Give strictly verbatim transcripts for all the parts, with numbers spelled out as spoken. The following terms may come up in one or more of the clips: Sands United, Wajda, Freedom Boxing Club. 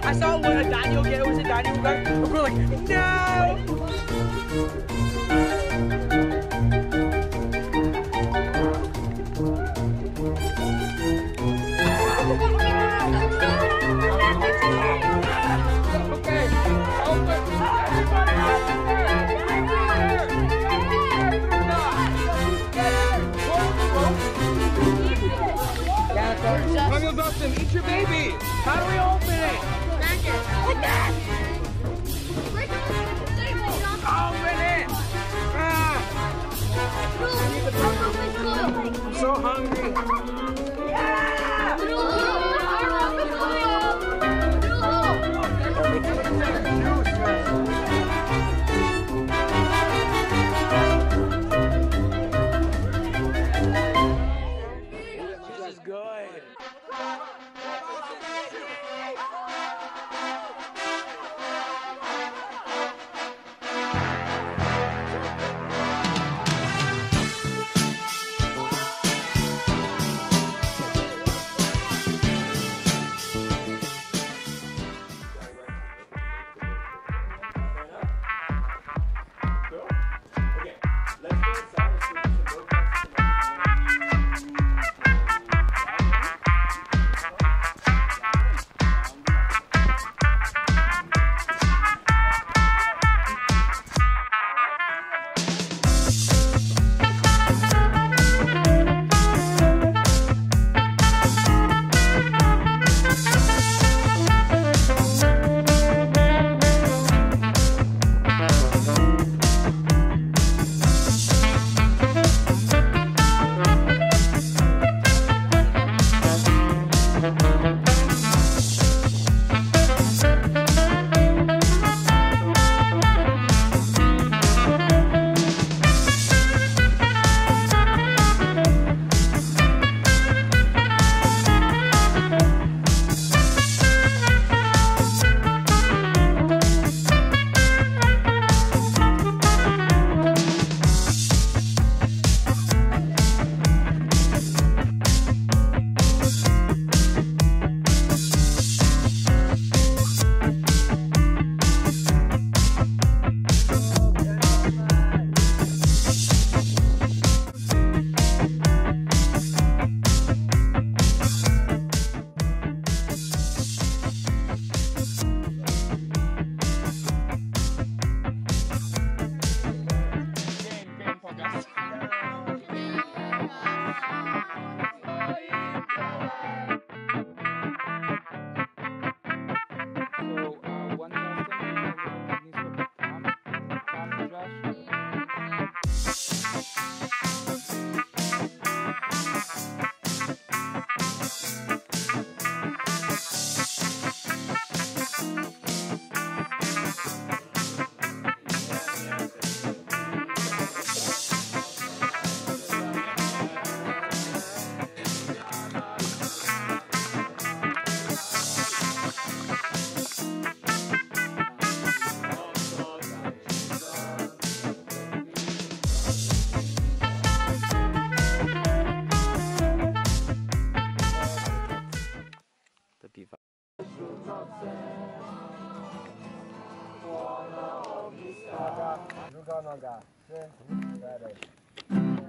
I saw what a Daniel get, it was a Daniel back, and we're like, no! Samuel Dustin, eat your baby! How do we open it? Back it! Like that! Open it! Ah. I'm so hungry! Yeah!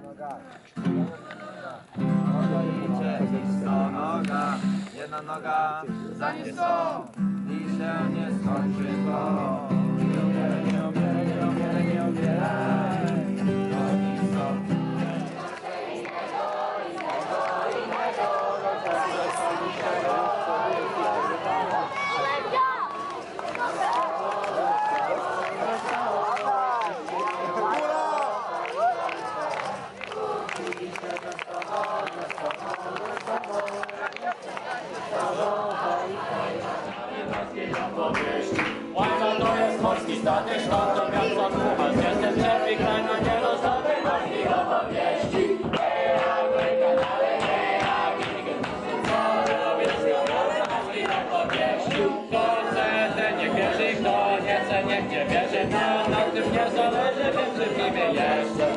Noga, jedna noga za nią, down this country ball. You'll get, you'll get, you'll get, you'll get high. Fucking suck. Wajda to jest morski statek, sztab do miasta Głuchas. Jestem czerwi, kraj na niedostatek, morskich opowieści. Kto chce, ten niech wierzy, kto nie chce, niech nie wierzy. Nam na tym nie zależy, więc żywimy jeszcze.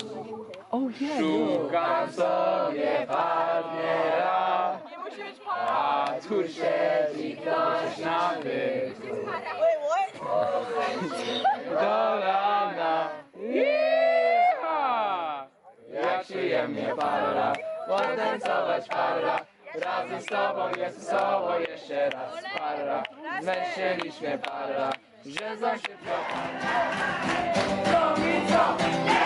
Szukam sobie partnera, a tu siedzi ktoś na byku. Do rana, jeeha! Jak przyjemnie parla, potańcować parla. Razem z tobą jest słowo, jeszcze raz parla. Zmęczyliśmy parla, że za szybko parla.